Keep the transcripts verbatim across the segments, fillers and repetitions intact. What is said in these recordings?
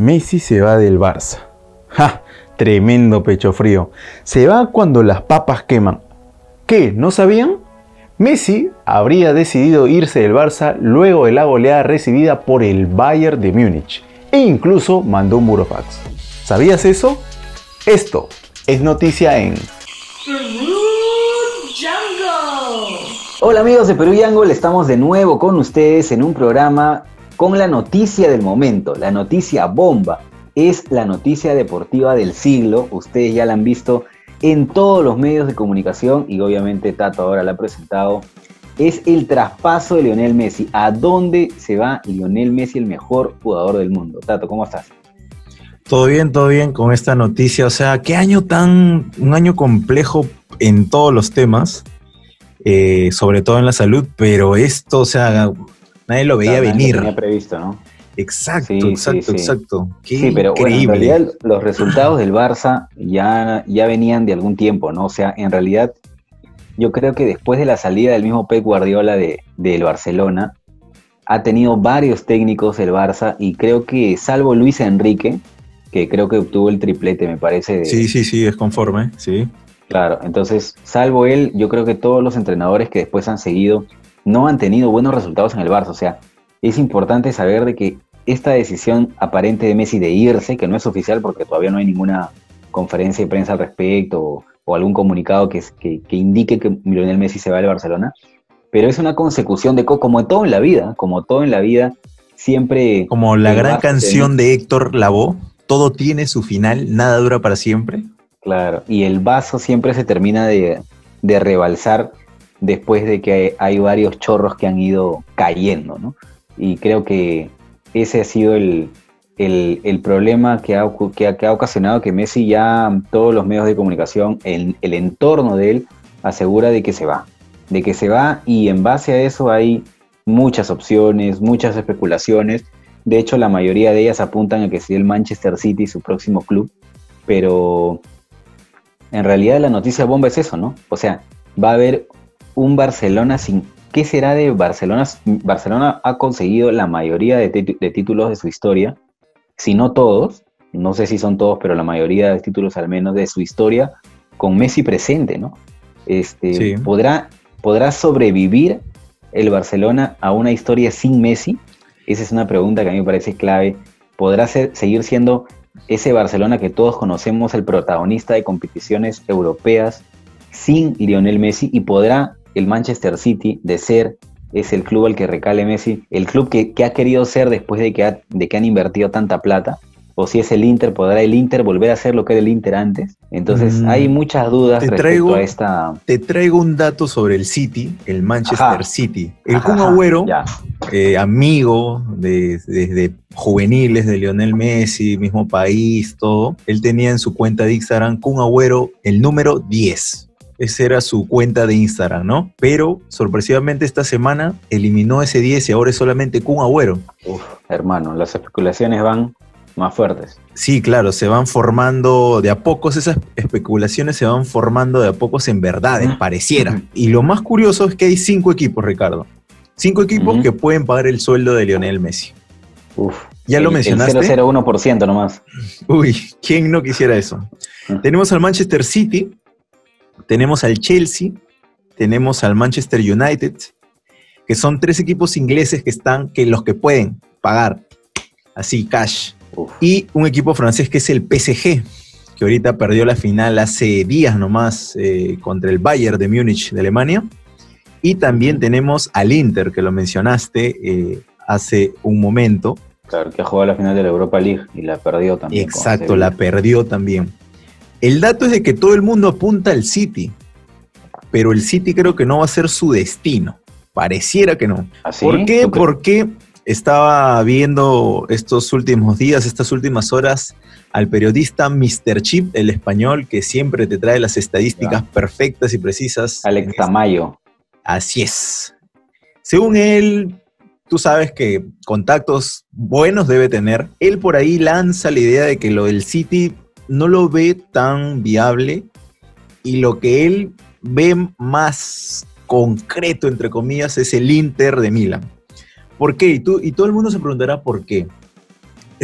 Messi se va del Barça. ¡Ja! Tremendo pecho frío. Se va cuando las papas queman. ¿Qué? ¿No sabían? Messi habría decidido irse del Barça luego de la goleada recibida por el Bayern de Múnich e incluso mandó un burofax. ¿Sabías eso? Esto es noticia en Perú Jungle. Hola amigos de Perú Jungle, estamos de nuevo con ustedes en un programa con la noticia del momento, la noticia bomba. Es la noticia deportiva del siglo, ustedes ya la han visto en todos los medios de comunicación y obviamente Tato ahora la ha presentado. Es el traspaso de Lionel Messi. ¿A dónde se va Lionel Messi, el mejor jugador del mundo? Tato, ¿cómo estás? Todo bien, todo bien con esta noticia. O sea, qué año tan... un año complejo en todos los temas, eh, sobre todo en la salud, pero esto, o sea, nadie lo veía no, venir. Nadie lo tenía previsto, ¿no? Exacto, sí, exacto, sí, sí. exacto. Qué sí, pero increíble. Bueno, en realidad los resultados del Barça ya, ya venían de algún tiempo, ¿no? O sea, en realidad yo creo que después de la salida del mismo Pep Guardiola de, del Barcelona, ha tenido varios técnicos el Barça y creo que salvo Luis Enrique, que creo que obtuvo el triplete, me parece. De, sí, sí, sí, es conforme, sí. Claro, entonces salvo él, yo creo que todos los entrenadores que después han seguido no han tenido buenos resultados en el Barça, o sea, es importante saber de que esta decisión aparente de Messi de irse, que no es oficial porque todavía no hay ninguna conferencia de prensa al respecto o, o algún comunicado que, que, que indique que Lionel Messi se va al Barcelona, pero es una consecución de, como todo en la vida, como todo en la vida, siempre... Como la gran canción de Héctor Lavoe, todo tiene su final, nada dura para siempre. Claro, y el vaso siempre se termina de, de rebalsar después de que hay, hay varios chorros que han ido cayendo, ¿no? Y creo que ese ha sido el, el, el problema que ha, que, ha, que ha ocasionado que Messi ya, todos los medios de comunicación, el, el entorno de él, asegura de que se va. De que se va y en base a eso hay muchas opciones, muchas especulaciones. De hecho, la mayoría de ellas apuntan a que sea el Manchester City su próximo club. Pero en realidad la noticia bomba es eso, ¿no? O sea, va a haber un Barcelona sin... ¿Qué será de Barcelona? Barcelona ha conseguido la mayoría de, de títulos de su historia, si no todos, no sé si son todos, pero la mayoría de títulos al menos de su historia, con Messi presente, ¿no? Este, sí. ¿podrá, ¿Podrá sobrevivir el Barcelona a una historia sin Messi? Esa es una pregunta que a mí me parece clave. ¿Podrá ser, seguir siendo ese Barcelona que todos conocemos, el protagonista de competiciones europeas, sin Lionel Messi? ¿Y podrá el Manchester City, de ser, es el club al que recale Messi, el club que, que ha querido ser después de que, ha, de que han invertido tanta plata? O si es el Inter, ¿podrá el Inter volver a ser lo que era el Inter antes? Entonces mm. hay muchas dudas te respecto traigo, a esta... Te traigo un dato sobre el City, el Manchester ajá. City. El ajá, Kun Agüero, eh, amigo desde de, de juveniles de Lionel Messi, mismo país, todo. Él tenía en su cuenta de Instagram, Kun Agüero, el número diez. Esa era su cuenta de Instagram, ¿no? Pero, sorpresivamente, esta semana eliminó ese diez y ahora es solamente Kun Agüero. Uf, hermano, las especulaciones van más fuertes. Sí, claro, se van formando de a pocos, esas especulaciones se van formando de a pocos en verdades, uh-huh. pareciera. Uh-huh. Y lo más curioso es que hay cinco equipos, Ricardo. Cinco equipos uh-huh. que pueden pagar el sueldo de Lionel Messi. Uf. ¿Ya el, lo mencionaste? El cero coma cero uno por ciento nomás. Uy, ¿quién no quisiera eso? Uh-huh. Tenemos al Manchester City... Tenemos al Chelsea, tenemos al Manchester United, que son tres equipos ingleses que están, que los que pueden pagar, así, cash. Uf. Y un equipo francés que es el P S G, que ahorita perdió la final hace días nomás eh, contra el Bayern de Múnich de Alemania. Y también tenemos al Inter, que lo mencionaste eh, hace un momento. Claro, que ha jugado la final de la Europa League y la perdió también. Exacto, la perdió también. El dato es de que todo el mundo apunta al City, pero el City creo que no va a ser su destino. Pareciera que no. ¿Ah, sí? ¿Por qué? Porque estaba viendo estos últimos días, estas últimas horas, al periodista míster Chip, el español, que siempre te trae las estadísticas ya. perfectas y precisas. Alex Tamayo. Así es. Según él... Tú sabes que contactos buenos debe tener. Él por ahí lanza la idea de que lo del City... no lo ve tan viable y lo que él ve más concreto, entre comillas, es el Inter de Milán. ¿Por qué? Y, tú, y todo el mundo se preguntará por qué.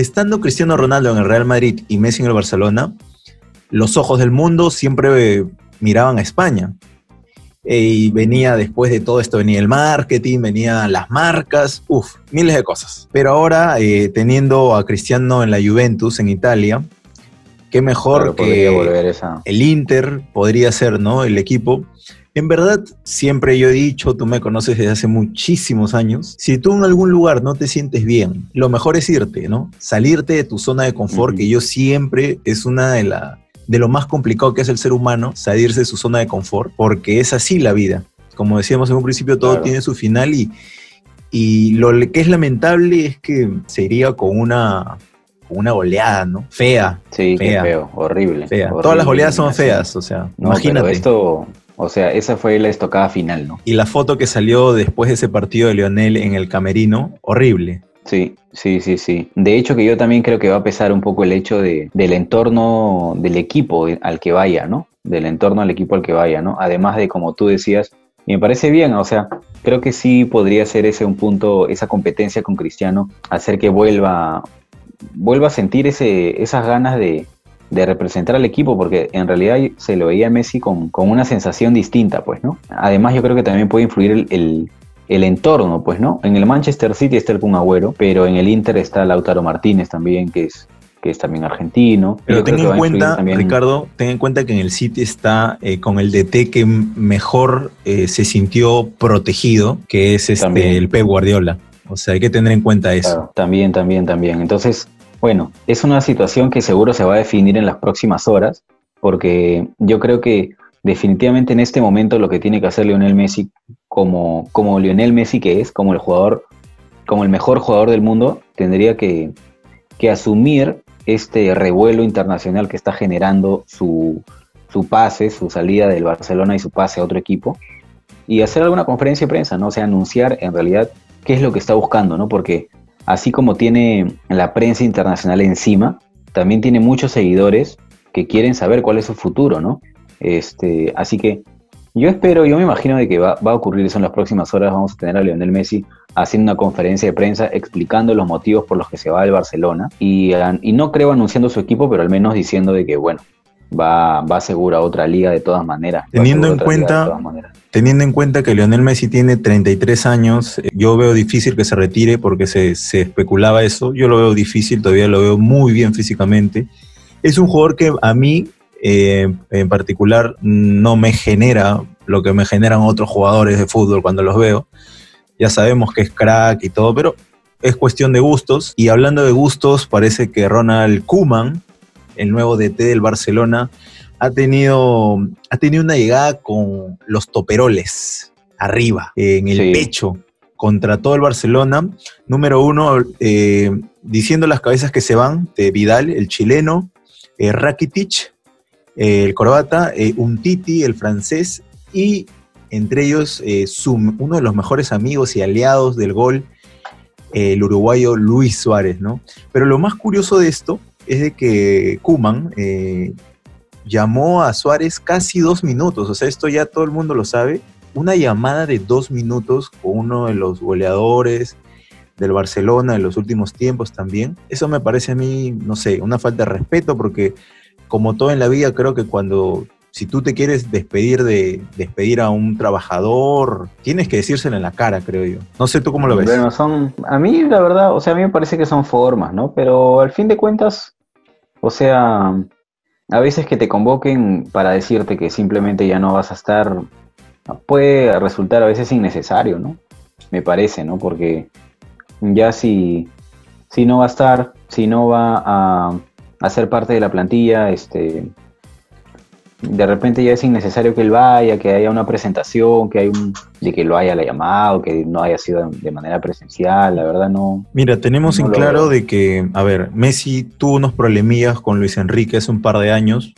estando Cristiano Ronaldo en el Real Madrid y Messi en el Barcelona, los ojos del mundo siempre miraban a España. Y venía, después de todo esto, venía el marketing, venían las marcas, uff, miles de cosas. Pero ahora, eh, teniendo a Cristiano en la Juventus, en Italia, qué mejor que el Inter podría ser, ¿no? El equipo. En verdad, siempre yo he dicho, tú me conoces desde hace muchísimos años, si tú en algún lugar no te sientes bien, lo mejor es irte, ¿no? Salirte de tu zona de confort, uh-huh. que yo siempre es una de las... de lo más complicado que es el ser humano, salirse de su zona de confort, porque es así la vida. Como decíamos en un principio, todo claro. tiene su final, y, y lo que es lamentable es que se iría con una, con una goleada, ¿no? Fea. Sí, fea. Qué feo, horrible. Fea. Horrible. Todas las goleadas son feas, o sea, no, imagínate. Pero esto, o sea, esa fue la estocada final, ¿no? Y la foto que salió después de ese partido de Lionel en el camerino, horrible. Sí, sí, sí, sí. De hecho, que yo también creo que va a pesar un poco el hecho de, del entorno del equipo al que vaya, ¿no? Del entorno al equipo al que vaya, ¿no? Además de, como tú decías, y me parece bien, o sea, creo que sí podría ser ese un punto, esa competencia con Cristiano, hacer que vuelva, vuelva a sentir ese, esas ganas de, de representar al equipo, porque en realidad se lo veía a Messi con, con una sensación distinta, pues, ¿no? Además, yo creo que también puede influir el... el el entorno, pues, ¿no? En el Manchester City está el Kun Agüero, pero en el Inter está Lautaro Martínez también, que es, que es también argentino. Pero ten en cuenta, también... Ricardo, ten en cuenta que en el City está eh, con el D T que mejor eh, se sintió protegido, que es este, el Pep Guardiola. O sea, hay que tener en cuenta eso. Claro, también, también, también. Entonces, bueno, es una situación que seguro se va a definir en las próximas horas, porque yo creo que definitivamente en este momento lo que tiene que hacer Lionel Messi, como, como Lionel Messi que es, como el jugador, como el mejor jugador del mundo, tendría que, que asumir este revuelo internacional que está generando su, su pase, su salida del Barcelona y su pase a otro equipo, y hacer alguna conferencia de prensa, ¿no? O sea, anunciar en realidad qué es lo que está buscando, ¿no? Porque así como tiene la prensa internacional encima, también tiene muchos seguidores que quieren saber cuál es su futuro, ¿no? Este, así que yo espero, yo me imagino de que va, va a ocurrir eso en las próximas horas. Vamos a tener a Lionel Messi haciendo una conferencia de prensa explicando los motivos por los que se va del Barcelona, y, y no creo anunciando su equipo, pero al menos diciendo de que bueno, va, va seguro a otra liga de todas maneras. Teniendo en cuenta, teniendo en cuenta que Lionel Messi tiene treinta y tres años, yo veo difícil que se retire, porque se, se especulaba eso. Yo lo veo difícil, todavía lo veo muy bien físicamente. Es un jugador que a mí Eh, en particular no me genera lo que me generan otros jugadores de fútbol cuando los veo. Ya sabemos que es crack y todo, pero es cuestión de gustos. Y hablando de gustos, parece que Ronald Koeman, el nuevo D T del Barcelona, ha tenido, ha tenido una llegada con los toperoles arriba, en el sí. pecho, contra todo el Barcelona. Número uno, eh, diciendo las cabezas que se van, de Vidal, el chileno, eh, Rakitic, el croata, eh, Umtiti, el francés, y entre ellos eh, su, uno de los mejores amigos y aliados del gol, eh, el uruguayo Luis Suárez, ¿no? Pero lo más curioso de esto es de que Koeman eh, llamó a Suárez casi dos minutos, o sea, esto ya todo el mundo lo sabe, una llamada de dos minutos con uno de los goleadores del Barcelona en los últimos tiempos también. Eso me parece a mí, no sé, una falta de respeto, porque... como todo en la vida, creo que cuando, si tú te quieres despedir de despedir a un trabajador, tienes que decírselo en la cara, creo yo. No sé tú cómo lo ves. Bueno, son, a mí la verdad, o sea, a mí me parece que son formas, ¿no? Pero al fin de cuentas, o sea, a veces que te convoquen para decirte que simplemente ya no vas a estar, puede resultar a veces innecesario, ¿no? Me parece, ¿no? Porque ya si, si no va a estar, si no va a... hacer parte de la plantilla, este, de repente ya es innecesario que él vaya, que haya una presentación, que hay un, de que lo haya llamado, que no haya sido de manera presencial, la verdad no. Mira, tenemos no en claro veo. de que, a ver, Messi tuvo unos problemillas con Luis Enrique hace un par de años,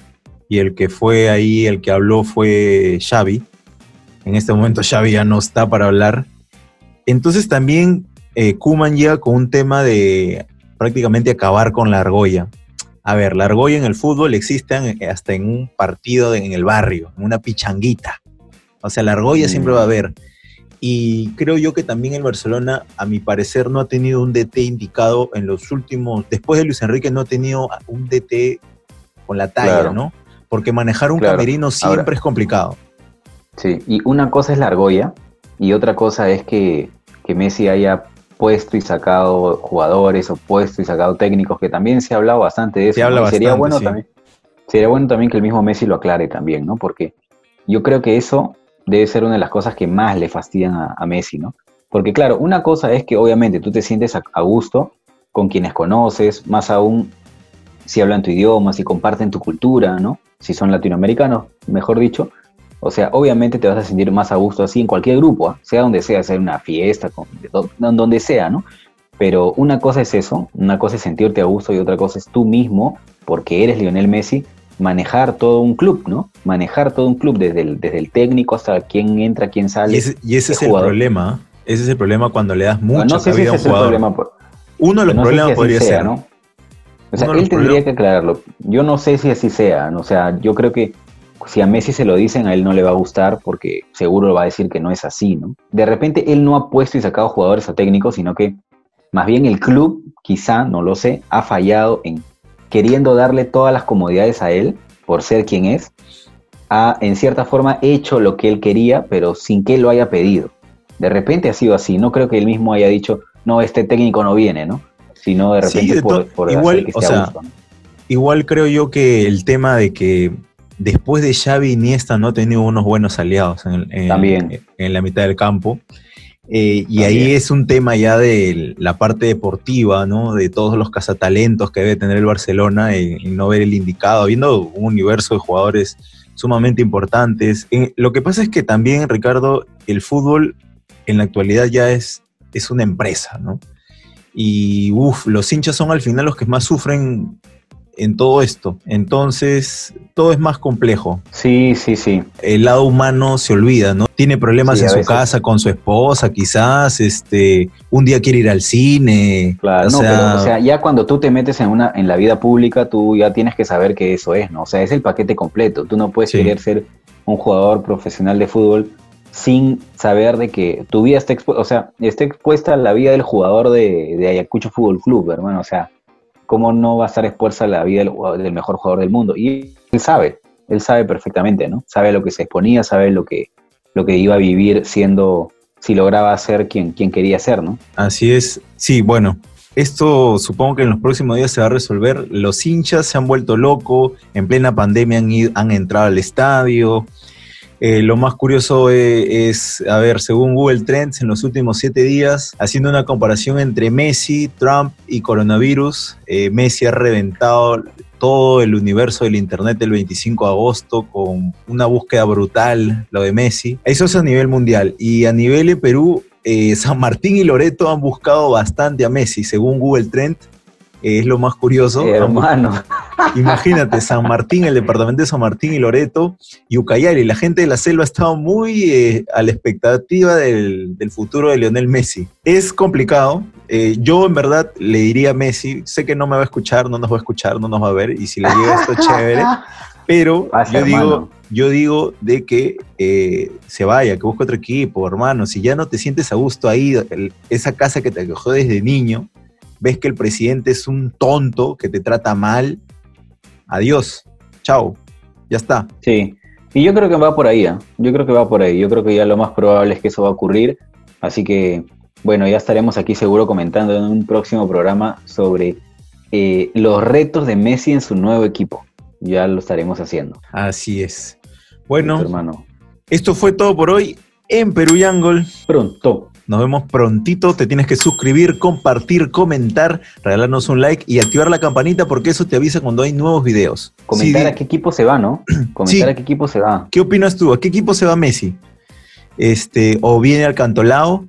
y el que fue ahí, el que habló fue Xavi. En este momento Xavi ya no está para hablar. Entonces también eh, Koeman llega con un tema de prácticamente acabar con la argolla. A ver, la argolla en el fútbol existe hasta en un partido de, en el barrio, en una pichanguita. O sea, la argolla mm. siempre va a haber. Y creo yo que también el Barcelona, a mi parecer, no ha tenido un D T indicado en los últimos... Después de Luis Enrique no ha tenido un D T con la talla, claro, ¿no? Porque manejar un claro. camerino siempre Ahora, es complicado. Sí, y una cosa es la argolla y otra cosa es que, que Messi haya puesto y sacado jugadores o puesto y sacado técnicos, que también se ha hablado bastante de eso. Se habla bastante, sería bueno sí. también, sería bueno también que el mismo Messi lo aclare también, ¿no? Porque yo creo que eso... debe ser una de las cosas que más le fastidian a, a Messi, ¿no? Porque claro, una cosa es que obviamente tú te sientes a, a gusto con quienes conoces, más aún si hablan tu idioma, si comparten tu cultura, ¿no? Si son latinoamericanos, mejor dicho. O sea, obviamente te vas a sentir más a gusto así en cualquier grupo, ¿eh? Sea donde sea, sea una fiesta, con, do, donde sea, ¿no? Pero una cosa es eso, una cosa es sentirte a gusto y otra cosa es tú mismo, porque eres Lionel Messi, manejar todo un club, ¿no? Manejar todo un club, desde el, desde el técnico hasta quién entra, quién sale. Y ese, y ese es el problema, ese es el problema cuando le das mucha cabida a un jugador. Uno de los problemas podría ser, ¿no? O sea, él tendría que aclararlo. Yo no sé si así sea, o sea, yo creo que si a Messi se lo dicen, a él no le va a gustar porque seguro va a decir que no es así, ¿no? De repente él no ha puesto y sacado jugadores o técnicos, sino que más bien el club, quizá, no lo sé, ha fallado en queriendo darle todas las comodidades a él, por ser quien es, ha en cierta forma hecho lo que él quería, pero sin que lo haya pedido. De repente ha sido así, no creo que él mismo haya dicho, no, este técnico no viene, ¿no? Sino de repente sí, de por, por igual, hacer que esté o sea, a gusto, ¿no? Igual creo yo que el tema de que después de Xavi Iniesta no ha tenido unos buenos aliados en, en, También. en la mitad del campo, Eh, y También. ahí es un tema ya de la parte deportiva, ¿no? De todos los cazatalentos que debe tener el Barcelona en, en no ver el indicado, viendo un universo de jugadores sumamente importantes. En, lo que pasa es que también, Ricardo, el fútbol en la actualidad ya es, es una empresa, ¿no? Y uff, los hinchas son al final los que más sufren en todo esto. Entonces, todo es más complejo. Sí, sí, sí. El lado humano se olvida, ¿no? Tiene problemas sí, en su veces. casa con su esposa, quizás, este, un día quiere ir al cine. Claro, o no, sea... pero o sea, ya cuando tú te metes en una en la vida pública, tú ya tienes que saber que eso es, ¿no? O sea, es el paquete completo. Tú no puedes sí. querer ser un jugador profesional de fútbol sin saber de que tu vida está expuesta, o sea, está expuesta a la vida del jugador de, de Ayacucho Fútbol Club, hermano, o sea, cómo no va a estar expuesta la vida del, del mejor jugador del mundo. Y él sabe, él sabe perfectamente, ¿no? Sabe lo que se exponía, sabe lo que, lo que iba a vivir siendo, si lograba ser quien, quien quería ser, ¿no? Así es. Sí, bueno, esto supongo que en los próximos días se va a resolver. Los hinchas se han vuelto locos, en plena pandemia han, ido, han entrado al estadio. Eh, lo más curioso es, es, a ver, según Google Trends, en los últimos siete días, haciendo una comparación entre Messi, Trump y coronavirus, eh, Messi ha reventado todo el universo del internet el veinticinco de agosto con una búsqueda brutal, lo de Messi. Eso es a nivel mundial. Y a nivel de Perú, eh, San Martín y Loreto han buscado bastante a Messi, según Google Trends. Eh, es lo más curioso. Hermano. Imagínate, San Martín, el departamento de San Martín y Loreto, y Ucayali, la gente de la selva ha estado muy eh, a la expectativa del, del futuro de Lionel Messi. Es complicado. Eh, yo en verdad le diría a Messi, sé que no me va a escuchar, no nos va a escuchar, no nos va a ver, y si le llega esto chévere, pero Pase, yo hermano. digo, yo digo de que eh, se vaya, que busque otro equipo, hermano. Si ya no te sientes a gusto ahí, el, esa casa que te acogió desde niño, ves que el presidente es un tonto, que te trata mal, adiós, chao, ya está. Sí, y yo creo que va por ahí, ¿eh? yo creo que va por ahí, yo creo que ya lo más probable es que eso va a ocurrir, así que, bueno, ya estaremos aquí seguro comentando en un próximo programa sobre eh, los retos de Messi en su nuevo equipo, ya lo estaremos haciendo. Así es. Bueno, hermano, esto fue todo por hoy en Perú Jungle. Pronto. Nos vemos prontito, te tienes que suscribir, compartir, comentar, regalarnos un like y activar la campanita porque eso te avisa cuando hay nuevos videos. Comentar sí, a qué equipo se va, ¿no? Comentar sí. a qué equipo se va. ¿Qué opinas tú? ¿A qué equipo se va Messi? Este, ¿O viene al Cantolao?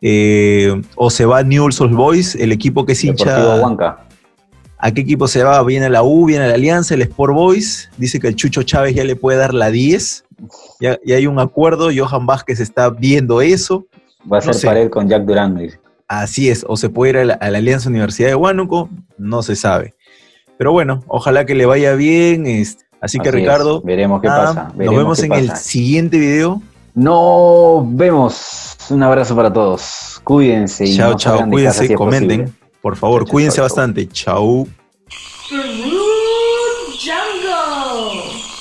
Eh, ¿O se va Newell's Old Boys, el equipo que es hincha? Deportivo Huanca. ¿A qué equipo se va? ¿Viene la U? ¿Viene la Alianza? ¿El Sport Boys? Dice que el Chucho Chávez ya le puede dar la diez. Ya, ya hay un acuerdo, Johan Vázquez está viendo eso. Va a ser no sé. pared con Jack Durand. Así es, o se puede ir a la, a la Alianza Universidad de Huánuco, no se sabe. Pero bueno, ojalá que le vaya bien. Así, Así que Ricardo, es. veremos qué nada, pasa. Veremos nos vemos qué en pasa. el siguiente video. Nos vemos. Un abrazo para todos. Cuídense. Y chao, chao. Cuídense y comenten. Posible. Por favor, chao, cuídense chao, bastante. Chao. Chao.